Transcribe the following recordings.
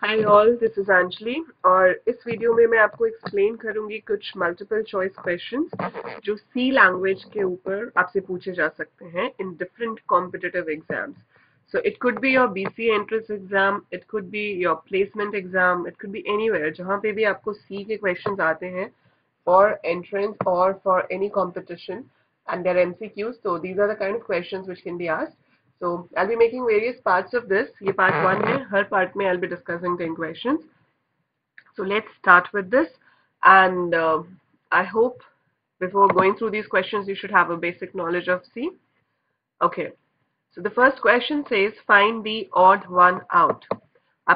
Hi all, this is Anjali और इस video में मैं आपको एक्सप्लेन करूंगी कुछ मल्टीपल चॉइस क्वेश्चंस जो सी लैंग्वेज के ऊपर आपसे पूछे जा सकते हैं in different competitive exams. So it could be your BCA entrance exam, it could be your placement exam, it could be anywhere जहाँ पे भी आपको सी के क्वेश्चंस आते हैं for entrance or for any competition and their MCQs. So these are the kind of questions which can be asked. So I'll be making various parts of this. ये part one है. हर part में I'll be discussing 10 questions. So let's start with this. And I hope before going through these questions, you should have a basic knowledge of C. Okay. So the first question says find the odd one out.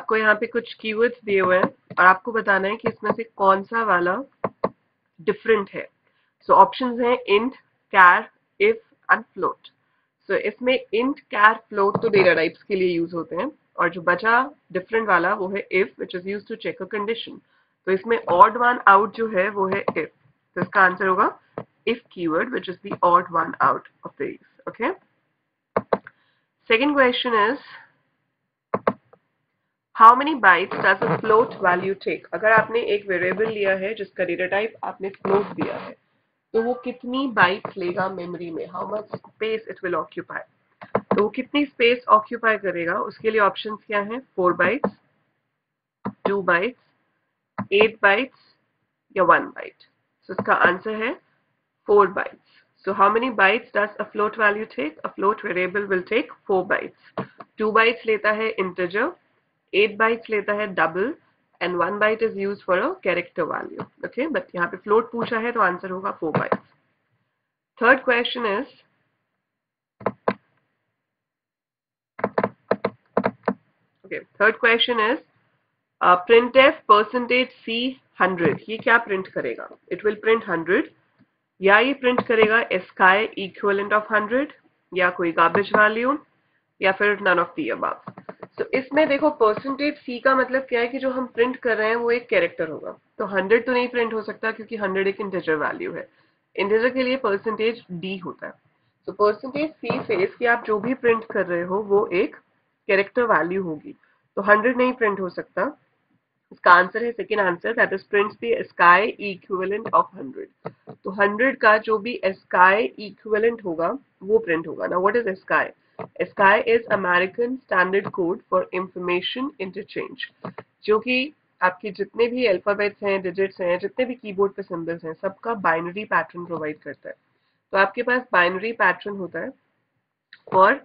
आपको यहाँ पे कुछ keywords दिए हुए हैं और आपको बताना है कि इसमें से कौन सा वाला different है. So options हैं int, char, if and float. तो इसमें int, char, float तो डेटा टाइप्स के लिए यूज होते हैं और जो बचा डिफरेंट वाला वो है if, which is used to check a condition. तो इसमें odd one out जो है वो है if. तो इसका आंसर होगा if keyword, which is the odd one out of these. Okay. Second question is how many bytes does a float value take? अगर आपने एक वेरिएबल लिया है जिसका डेटा टाइप आपने float दिया है तो वो कितनी बाइट्स लेगा मेमोरी में, how much space it will occupy. तो वो कितनी स्पेस ऑक्यूपाई करेगा उसके लिए ऑप्शंस क्या हैं, 4 बाइट्स, 2 बाइट्स, 8 बाइट्स या 1 बाइट. सो इसका आंसर है 4 bytes. So how many bytes does a float value take? A float variable will take 4 bytes. 2 bytes लेता है इंटिजर, 8 बाइट्स लेता है double and 1 byte is used for a character value. Okay, but यहाँ पे float पूछा है तो answer होगा 4 bytes. Third question is okay. Third question is printf %c 100. ये क्या print करेगा? It will print 100. या ये print करेगा ASCII equivalent of 100 या कोई garbage value या फिर none of the above. तो इसमें देखो परसेंटेज सी का मतलब क्या है कि जो हम प्रिंट कर रहे हैं वो एक कैरेक्टर होगा. तो 100 तो नहीं प्रिंट हो सकता क्योंकि 100 एक इंटीजर वैल्यू है. इंटीजर के लिए परसेंटेज डी होता है. तो परसेंटेज सी फेस कि आप जो भी प्रिंट कर रहे हो वो एक कैरेक्टर वैल्यू होगी. तो 100 नहीं प्रिंट हो सकता. इसका आंसर है second answer, that is print the ASCII equivalent of 100. तो 100 का जो भी ASCII इक्विवेलेंट होगा वो प्रिंट होगा. Now what is ASCII? ASCII is American Standard Code for Information Interchange, जो कि आपके जितने भी अल्फाबेट्स हैं, डिजिट्स हैं, जितने भी कीबोर्ड पे सिंबल्स हैं, सबका बाइनरी पैटर्न प्रोवाइड करता है. तो आपके पास बाइनरी पैटर्न होता है for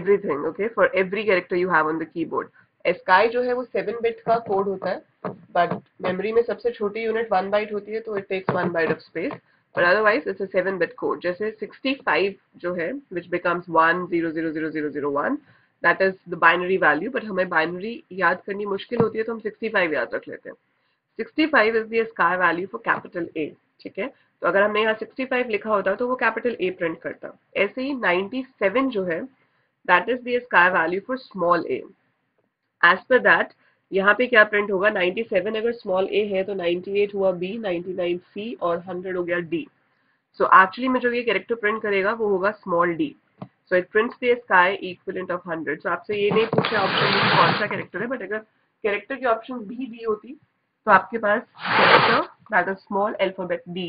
everything, okay, for every character you have on the keyboard. ASCII जो है वो 7 बिट का कोड होता है, बट मेमोरी में सबसे छोटी यूनिट 1 बाइट होती है, तो it takes 1 byte of space. But otherwise it's a 7-bit code. जैसे 65 जो है, which becomes 10000001, that is the binary value. But हमें binary याद करनी मुश्किल होती है तो हम 65 याद रख लेते हैं. 65 is the ASCII value for capital A. ठीक है, तो अगर हमने यहाँ 65 लिखा होता तो वो कैपिटल A प्रिंट करता. ऐसे ही 97 जो है, that is the ASCII value for small a. As per that यहाँ पे क्या प्रिंट होगा, 97 अगर स्मॉल ए है तो 98 हुआ बी, 99 सी और 100 हो गया डी. सो एक्चुअली में जो ये कैरेक्टर प्रिंट करेगा वो होगा small d. So it prints the ASCII equivalent of 100. So आपसे ये नहीं पूछा ऑप्शन में कौन सा कैरेक्टर है, बट अगर कैरेक्टर की ऑप्शन बी डी होती तो आपके पास character that is small alphabet d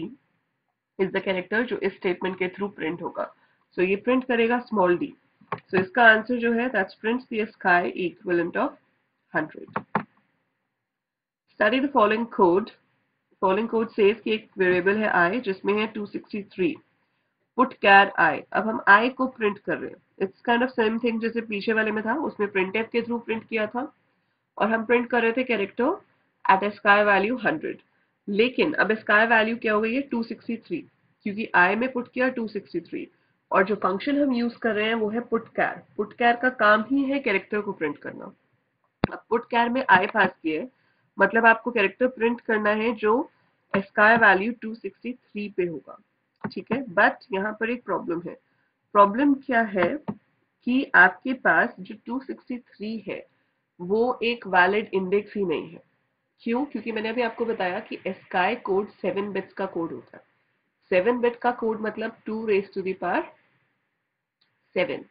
is the character जो इस स्टेटमेंट के थ्रू प्रिंट होगा. सो ये प्रिंट करेगा स्मॉल डी. सो इसका आंसर जो है, that's prints the ASCII equivalent of 100. Study the following code. Following code says कि एक variable है i जिसमें है 263. Put char i. अब हम i को print कर रहे हैं. It's kind of same thing जैसे पीछे वाले में था, उसमें printf के through print किया था और हम print कर रहे थे character at ASCII value 100. लेकिन अब ASCII value क्या हो गई है, 263, क्योंकि i में put किया 263 और जो function हम use कर रहे हैं वो है put char. Put char का काम ही है character को print करना. अब put char में i पास किया है, मतलब आपको कैरेक्टर प्रिंट करना है जो ASCII वैल्यू 263 पे होगा. ठीक है, बट यहाँ पर एक प्रॉब्लम है. प्रॉब्लम क्या है कि आपके पास जो 263 है वो एक वैलिड इंडेक्स ही नहीं है. क्यों? क्योंकि मैंने अभी आपको बताया कि ASCII कोड 7 बिट्स का कोड होता है. 7 बिट का कोड मतलब 2 रेज़ टू द पावर 7.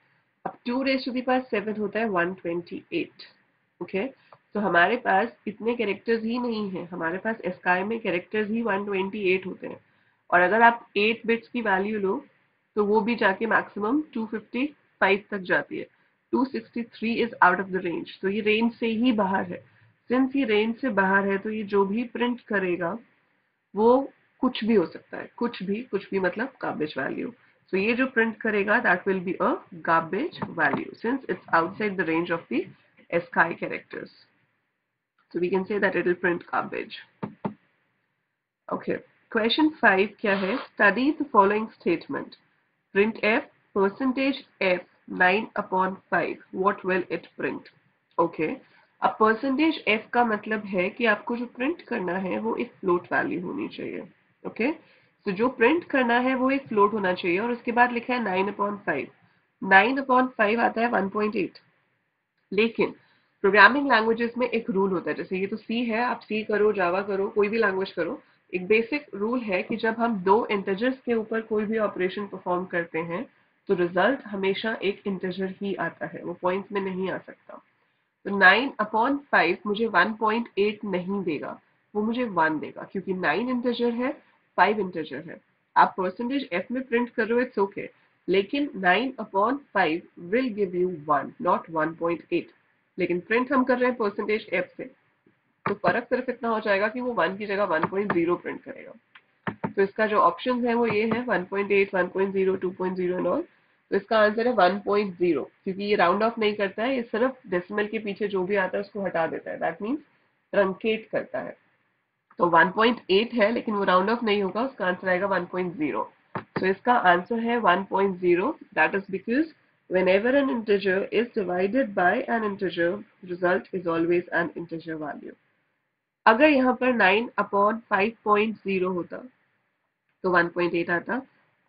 अब 2 रेज़ टू द पावर 7 होता है 128. ओके, तो हमारे पास इतने कैरेक्टर्स ही नहीं है, हमारे पास ASCII में कैरेक्टर्स ही 128 होते हैं, और अगर आप 8 बिट्स की वैल्यू लो तो वो भी जाके मैक्सिमम 255 तक जाती है। 263 is out of the range, तो ये रेंज से ही बाहर है। सिंस ये रेंज से बाहर है तो ये जो भी प्रिंट करेगा वो कुछ भी हो सकता है, कुछ भी मतलब गार्बेज वैल्यू। सो ये जो प्रिंट करेगा that will be a garbage value since it's outside the range of the ASCII characters, so we can say that it will print garbage. Okay, question 5 क्या है? Study the following statement. Printf %f 9/5. What will it print? Okay, अब %f का मतलब है कि आपको जो print करना है वो एक फ्लोट वैल्यू होनी चाहिए। Okay, so जो प्रिंट करना है वो एक फ्लोट होना चाहिए, और उसके बाद लिखा है 9/5. 9/5 आता है 1.8, लेकिन प्रोग्रामिंग लैंग्वेजेस में एक रूल होता है, जैसे ये तो C है, आप C करो, जावा करो, कोई भी लैंग्वेज करो, एक बेसिक रूल है कि जब हम दो इंटीजर्स के ऊपर कोई भी ऑपरेशन परफॉर्म करते हैं तो रिजल्ट हमेशा एक इंटीजर ही आता है, वो पॉइंट्स में नहीं आ सकता। तो 9/5 मुझे 1.8 नहीं देगा, वो मुझे 1 देगा, क्योंकि 9 इंटीजर है, 5 इंटीजर है। आप %f में प्रिंट कर रहे हो, इट्स ओके, लेकिन 9/5 विल गिव यू 1, नॉट 1.8। लेकिन प्रिंट हम कर रहे हैं %f से, तो फर्क सिर्फ इतना हो जाएगा कि वो 1 की जगह 1.0 प्रिंट करेगा। तो इसका जो ऑप्शंस है वो ये है 1.8, 1.0, 2.0 एंड ऑल। तो इसका आंसर है 1.0, क्योंकि ये राउंड ऑफ नहीं करता है, ये सिर्फ डेसिमल के पीछे जो भी आता है उसको हटा देता है, दैट मींस ट्रंकेट करता है। तो 1.8 है लेकिन वो राउंड ऑफ नहीं होगा, उसका आंसर आएगा 1.0। तो इसका आंसर है 1.0, that is because whenever an integer is divided by an integer, result is always an integer value. अगर यहाँ पर 9/5.0 होता तो 1.8 आता,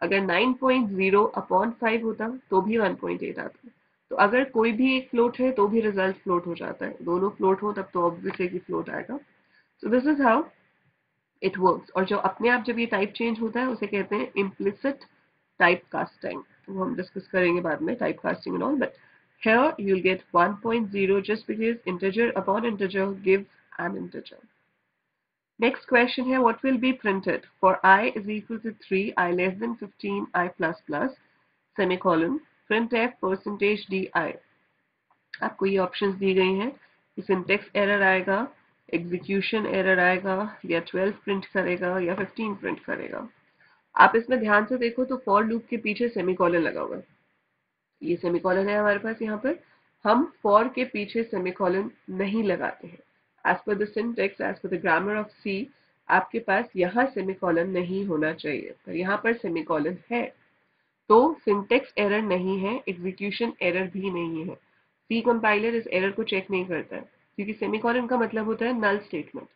अगर 9.0/5 होता तो भी 1.8 आता। तो अगर कोई भी एक फ्लोट है तो भी रिजल्ट फ्लोट हो जाता है, दोनों फ्लोट हो तब तो ऑब्वियसली कि फ्लोट आएगा। So this is how it works. और जो अपने आप जब ये टाइप चेंज होता है उसे कहते हैं इम्प्लिसिट टाइप कास्टिंग, वो हम डिस्कस करेंगे बाद में, type casting and all, but here you will get 1.0 just because integer upon integer gives an integer. Next question है what will be printed for i is equal to 3, i less than 15, i plus plus semicolon, printf %di। आपको ये options दी गई हैं, syntax error आएगा, execution error आएगा, या 12 print करेगा या 15 प्रिंट करेगा। आप इसमें ध्यान से देखो तो फॉर लूप के पीछे सेमीकोलन लगा हुआ है, ये सेमीकोलन है हमारे पास, यहाँ पर हम फॉर के पीछे सेमीकोलन नहीं लगाते हैं। As per the syntax, as per the grammar of C, आपके पास यहाँ सेमीकोलन नहीं होना चाहिए, पर यहाँ पर सेमीकोलन है, तो सिंटेक्स एरर नहीं है, एग्जीक्यूशन एरर भी नहीं है। सी कंपाइलर इस एरर को चेक नहीं करता है, क्योंकि सेमीकोलन का मतलब होता है null statement,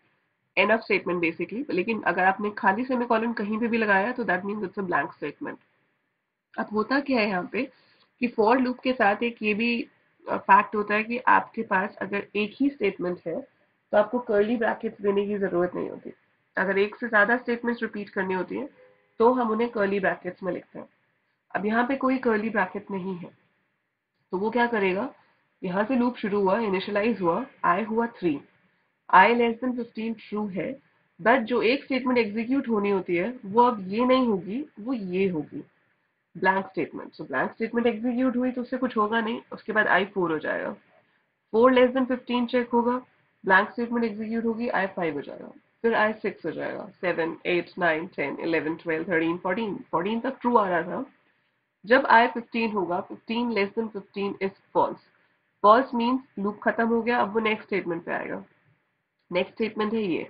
end of statement basically. लेकिन अगर आपने खाली सेमीकोलन कहीं पे भी लगाया तो that means it's a blank statement. अब होता क्या है यहाँ पे कि फॉर लूप के साथ एक ये भी फैक्ट होता है कि आपके पास अगर एक ही स्टेटमेंट है तो आपको कर्ली ब्रैकेट्स देने की जरूरत नहीं होती। अगर एक से ज्यादा स्टेटमेंट्स रिपीट करनी होती है तो हम उन्हें कर्ली ब्रैकेट्स में लिखते हैं। अब यहाँ पे कोई कर्ली ब्रैकेट नहीं है, तो वो क्या करेगा, यहाँ से लूप शुरू हुआ, इनिशियलाइज हुआ, आई हुआ 3, i less than 15 ट्रू है, बट जो एक स्टेटमेंट एग्जीक्यूट होनी होती है वो अब ये नहीं होगी, वो ये होगी, blank statement. So blank statement execute हुई तो उससे कुछ होगा नहीं, उसके बाद i 4 हो जाएगा, 4 less than 15 चेक होगा, ब्लैंक स्टेटमेंट एग्जीक्यूट होगी, i 5 हो जाएगा, फिर i 6 हो जाएगा, 7 8 9 10 11 12 13 14 14 तक ट्रू आ रहा था। जब i 15 होगा, 15 less than 15 is false. False means loop खत्म हो गया, अब वो नेक्स्ट स्टेटमेंट पे आएगा। नेक्स्ट स्टेटमेंट है ये,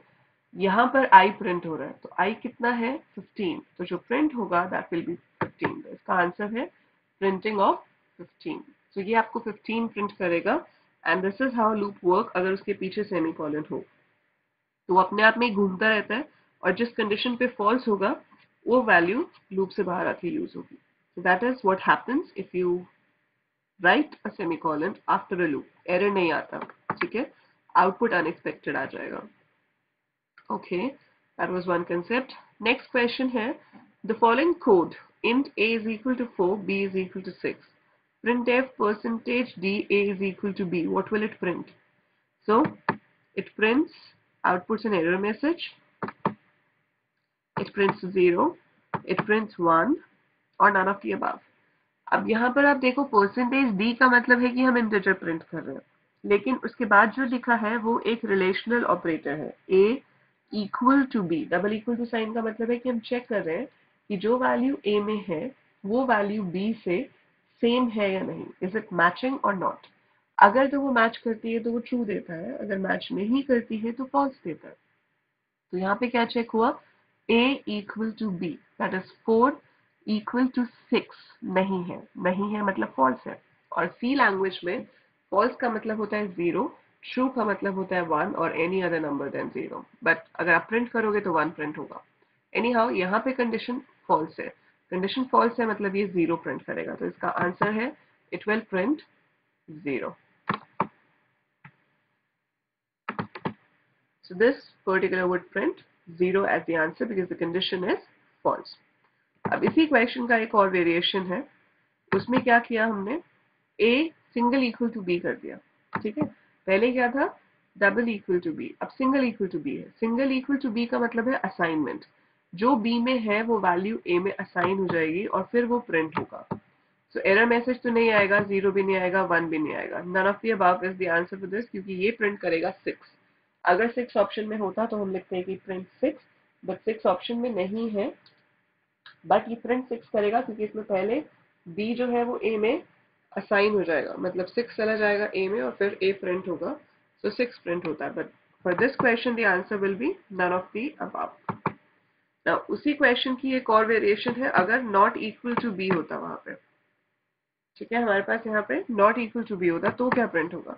यहाँ पर i प्रिंट हो रहा है, तो i कितना है 15, तो जो प्रिंट होगा दैट विल बी 15। इसका आंसर है प्रिंटिंग ऑफ 15। सो ये आपको 15 प्रिंट करेगा, and this is how loop work अगर उसके पीछे सेमीकोलन हो। तो अपने आप में घूमता रहता है, और जिस कंडीशन पे फॉल्स होगा वो वैल्यू लूप से बाहर आके यूज होगी। So that is what happens if you write a semicolon after a loop, error नहीं आता, ठीक है, आउटपुट अनएक्सपेक्टेड आ जाएगा। Okay, that was one concept. Next question है the following code, int a is equal to 4, b is equal to 6, printf %da is equal to b, what will it print? So it prints, outputs an error message, it prints 0, it prints 1 or none of the above. अब यहाँ पर आप देखो percentage d का मतलब है कि हम integer print कर रहे हैं, लेकिन उसके बाद जो लिखा है वो एक relational operator है, a equal to b, double equal to sign का मतलब है कि हम check कर रहे हैं कि जो value a में है वो value b से same है या नहीं, is it matching or not. अगर तो वो match करती है तो वो true देता है, अगर match नहीं करती है तो false देता है. तो यहाँ पे क्या check हुआ, a equal to b, that is 4 equal to 6 नहीं है, नहीं है मतलब false है. और C language में false का मतलब होता है 0, true का मतलब होता है 1 और any other number than 0. But अगर आप print करोगे तो 1 print होगा. Anyhow यहाँ पे condition false है. Condition false है मतलब ये 0 print करेगा. तो इसका answer है it will print 0. So this particular would print 0 as the answer because the condition is false. अब इसी क्वेश्चन का एक और वेरिएशन है, उसमें क्या किया हमने, a single equal to b कर दिया. ठीक है, पहले क्या था डबल इक्वल टू b, अब सिंगल इक्वल टू b है. सिंगल इक्वल टू b का मतलब है असाइनमेंट, जो b में है वो वैल्यू a में असाइन हो जाएगी और फिर वो प्रिंट होगा. सो एरर मैसेज तो नहीं आएगा, 0 भी नहीं आएगा, 1 भी नहीं आएगा, none of the above is the answer for this, क्योंकि ये प्रिंट करेगा 6. अगर 6 ऑप्शन में होता तो हम लिखते हैं कि प्रिंट 6, बट 6 ऑप्शन में नहीं है, बट ये प्रिंट 6 करेगा क्योंकि इसमें पहले b जो है वो a में असाइन हो जाएगा, मतलब 6 चला जाएगा a में और फिर a प्रिंट होगा. सो 6 प्रिंट होता है, but for this question the answer will be none of the above. Now उसी क्वेश्चन की एक और वेरिएशन है, अगर नॉट इक्वल टू b होता वहां पे, ठीक है, हमारे पास यहाँ पे नॉट इक्वल टू b होता तो क्या प्रिंट होगा.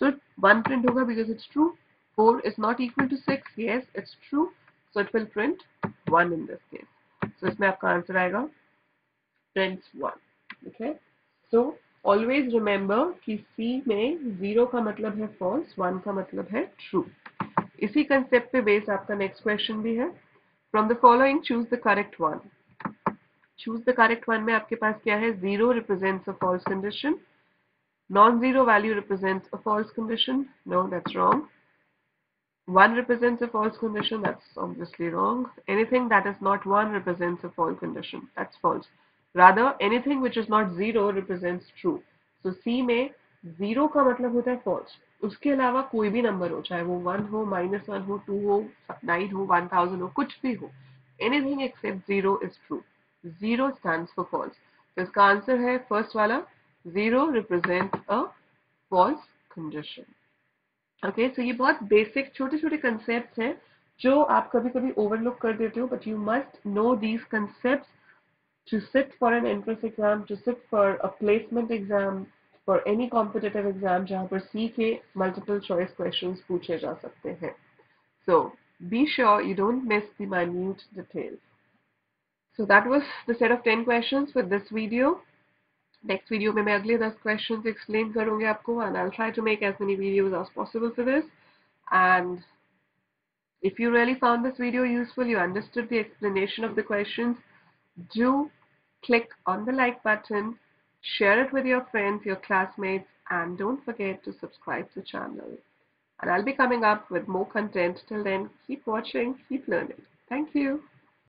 सो 1 प्रिंट होगा because it's true. 4 is not equal to 6, yes it's true, so it will print 1 in this case. तो इसमें आपका आंसर आएगा prints 1. Okay, so always remember कि C में 0 का मतलब है फॉल्स, 1 का मतलब है ट्रू. इसी कंसेप्ट पे बेस्ड आपका नेक्स्ट क्वेश्चन भी है. From the following choose the correct one. Choose the correct one में आपके पास क्या है, 0 represents a false condition, non zero value represents a false condition, no that's wrong. 1 represents a false condition, that's obviously wrong. Anything that is not 1 represents a false condition, that's false. Rather, anything which is not 0 represents true. So C में 0 का मतलब होता है false. उसके अलावा कोई भी number हो, चाहे वो 1 हो, -1 हो, 2 हो, 9 हो, 1000 हो, कुछ भी हो, anything except 0 is true. 0 stands for false. तो इसका आंसर है फर्स्ट वाला, 0 represents a false condition. Okay, so ये बहुत बेसिक छोटे-छोटे कॉन्सेप्ट्स हैं जो आप कभी-कभी ओवरलुक कर देते हो, but you must know these concepts to sit for an entrance exam, to sit for a placement exam, for any competitive exam जहां पर सी के मल्टीपल चॉइस क्वेश्चंस पूछे जा सकते हैं. So be sure you don't miss the minute details. So that was the set of 10 questions for this video. Next video में मैं अगले 10 क्वेश्चन एक्सप्लेन करूंगी आपको, and I will try to make as many videos as possible for this. And if you really found this video useful, you understood the explanation of the questions, do click on the like button, share it with your friends, your classmates, and don't forget to subscribe to the channel. And I'll be coming up with more content. Till then, keep watching, keep learning. Thank you.